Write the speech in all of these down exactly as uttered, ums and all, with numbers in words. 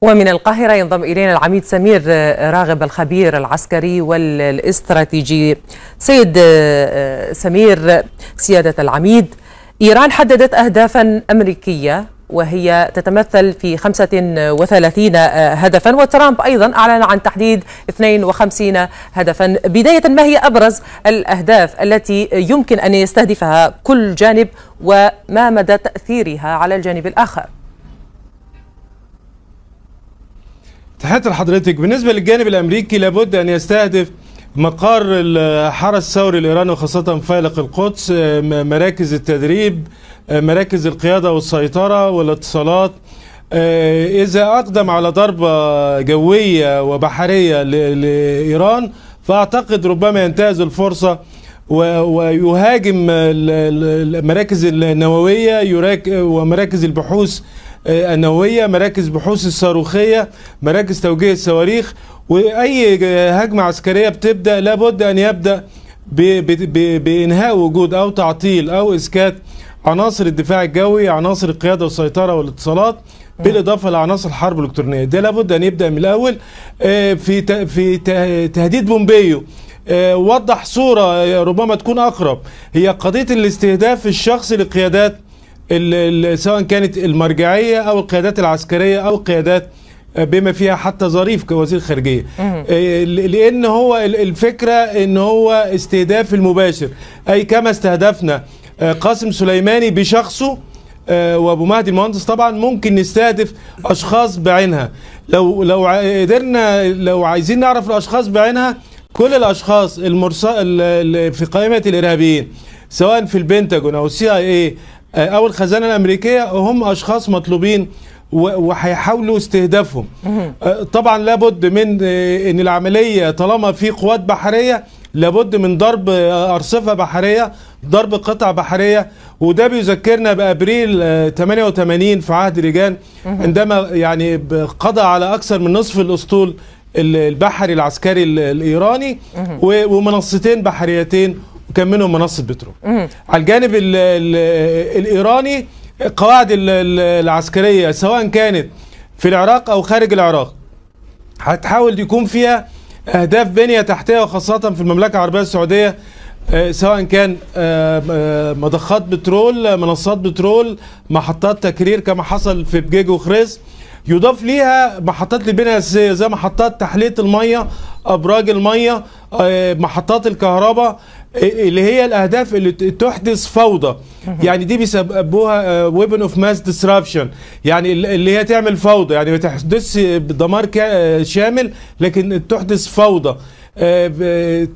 ومن القاهرة ينضم إلينا العميد سمير راغب الخبير العسكري والاستراتيجي. سيد سمير، سيادة العميد، إيران حددت أهدافا أمريكية وهي تتمثل في خمسة وثلاثين هدفا، وترامب أيضا أعلن عن تحديد اثنين وخمسين هدفا. بداية، ما هي أبرز الأهداف التي يمكن أن يستهدفها كل جانب وما مدى تأثيرها على الجانب الآخر؟ تحياتي لحضرتك. بالنسبة للجانب الأمريكي، لابد أن يستهدف مقر الحرس الثوري الإيراني وخاصة فيلق القدس، مراكز التدريب، مراكز القيادة والسيطرة والاتصالات. إذا أقدم على ضربة جوية وبحرية لإيران، فأعتقد ربما ينتهز الفرصة ويهاجم المراكز النووية ومراكز البحوث النووية، مراكز بحوث الصاروخية، مراكز توجيه الصواريخ. وأي هجمة عسكرية بتبدأ لابد أن يبدأ بإنهاء وجود أو تعطيل أو إسكات عناصر الدفاع الجوي، عناصر القيادة والسيطرة والاتصالات، بالإضافة لعناصر الحرب الإلكترونية. ده لابد أن يبدأ من الأول. في في تهديد بومبيو وضح صورة ربما تكون أقرب، هي قضية الاستهداف الشخصي للقيادات، سواء كانت المرجعية أو القيادات العسكرية أو القيادات بما فيها حتى ظريف كوزير خارجية، لأن هو الفكرة أن هو استهداف المباشر، أي كما استهدفنا قاسم سليماني بشخصه وأبو مهدي المهندس، طبعا ممكن نستهدف أشخاص بعينها. لو لو قدرنا، لو عايزين نعرف الأشخاص بعينها، كل الأشخاص المرسل في قائمة الإرهابيين سواء في البنتاجون أو السي آي إيه أو الخزانة الأمريكية، هم أشخاص مطلوبين وهيحاولوا استهدافهم. طبعا لابد من أن العملية، طالما في قوات بحرية، لابد من ضرب أرصفة بحرية، ضرب قطع بحرية. وده بيذكرنا بأبريل ثمانية وثمانين في عهد ريجان، عندما يعني قضى على أكثر من نصف الأسطول البحري العسكري الإيراني ومنصتين بحريتين كان منهم منصة بترول. على الجانب ال ال الإيراني، القواعد العسكرية سواء كانت في العراق أو خارج العراق، هتحاول يكون فيها أهداف بنية تحتية، وخاصة في المملكة العربية السعودية، سواء كان مضخات بترول، منصات بترول، محطات تكرير كما حصل في بجيج وخريز. يضاف ليها محطات للبنية الأساسية زي محطات تحلية المية، أبراج المية، محطات الكهرباء، اللي هي الأهداف اللي تحدث فوضى. يعني دي بيسموها ويبن اوف ماس ديسربشن، يعني اللي هي تعمل فوضى، يعني ما تحدثش دمار شامل لكن تحدث فوضى،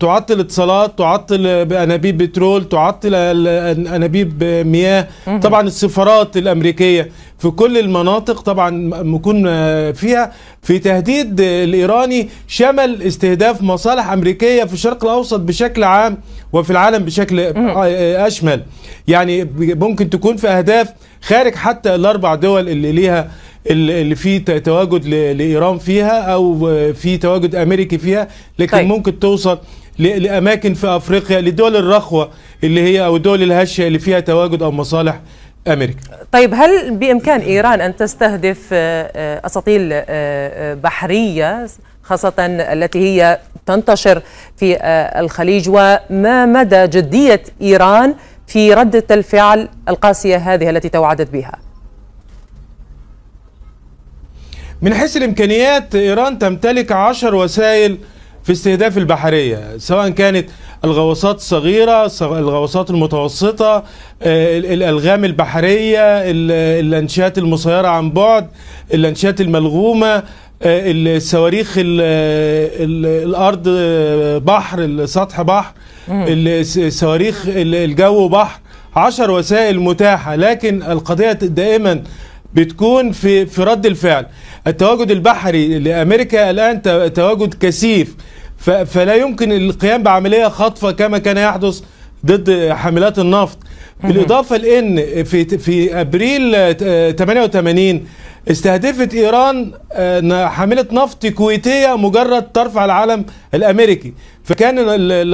تعطل اتصالات، تعطل انابيب بترول، تعطل انابيب مياه. طبعا السفارات الامريكيه في كل المناطق طبعا يكون فيها. في تهديد الايراني شمل استهداف مصالح امريكيه في الشرق الاوسط بشكل عام وفي العالم بشكل اشمل، يعني ممكن تكون في اهداف خارج حتى الاربع دول اللي ليها، اللي في تواجد لإيران فيها أو في تواجد أمريكي فيها، لكن طيب. ممكن توصل لأماكن في أفريقيا، لدول الرخوة اللي هي أو الدول الهشة اللي فيها تواجد أو مصالح أمريكا. طيب، هل بإمكان إيران أن تستهدف أساطيل بحرية خاصة التي هي تنتشر في الخليج، وما مدى جدية إيران في ردة الفعل القاسية هذه التي توعدت بها؟ من حيث الإمكانيات، إيران تمتلك عشر وسائل في استهداف البحرية، سواء كانت الغواصات الصغيرة، الغواصات المتوسطة، الألغام البحرية، اللانشات المسيرة عن بعد، اللانشات الملغومة، الصواريخ الأرض بحر، السطح بحر، الصواريخ الجو بحر. عشر وسائل متاحة، لكن القضية دائما بتكون في في رد الفعل. التواجد البحري لأمريكا الآن تواجد كثيف، فلا يمكن القيام بعملية خاطفة كما كان يحدث ضد حاملات النفط. بالإضافة لأن في في أبريل ثمانية وثمانين استهدفت إيران حاملة نفط كويتية مجرد ترفع العلم الأمريكي، فكان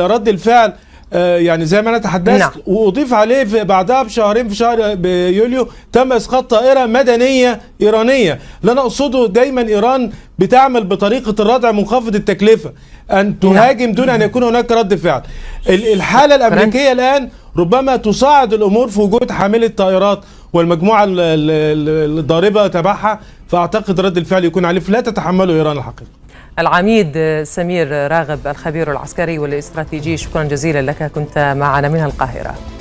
رد الفعل يعني زي ما انا تحدثت. نعم. واضيف عليه في بعدها بشهرين في شهر بيوليو تم اسقاط طائره مدنيه ايرانيه. اللي انا اقصده دايما ايران بتعمل بطريقه الردع منخفض التكلفه، ان تهاجم دون ان يكون هناك رد فعل. الحاله الامريكيه الان ربما تصاعد الامور في وجود حامله الطائرات والمجموعه الضاربه تبعها، فاعتقد رد الفعل يكون عليه، فلا تتحمله ايران الحقيقه. العميد سمير راغب الخبير العسكري والاستراتيجي، شكرا جزيلا لك، كنت معنا من القاهرة.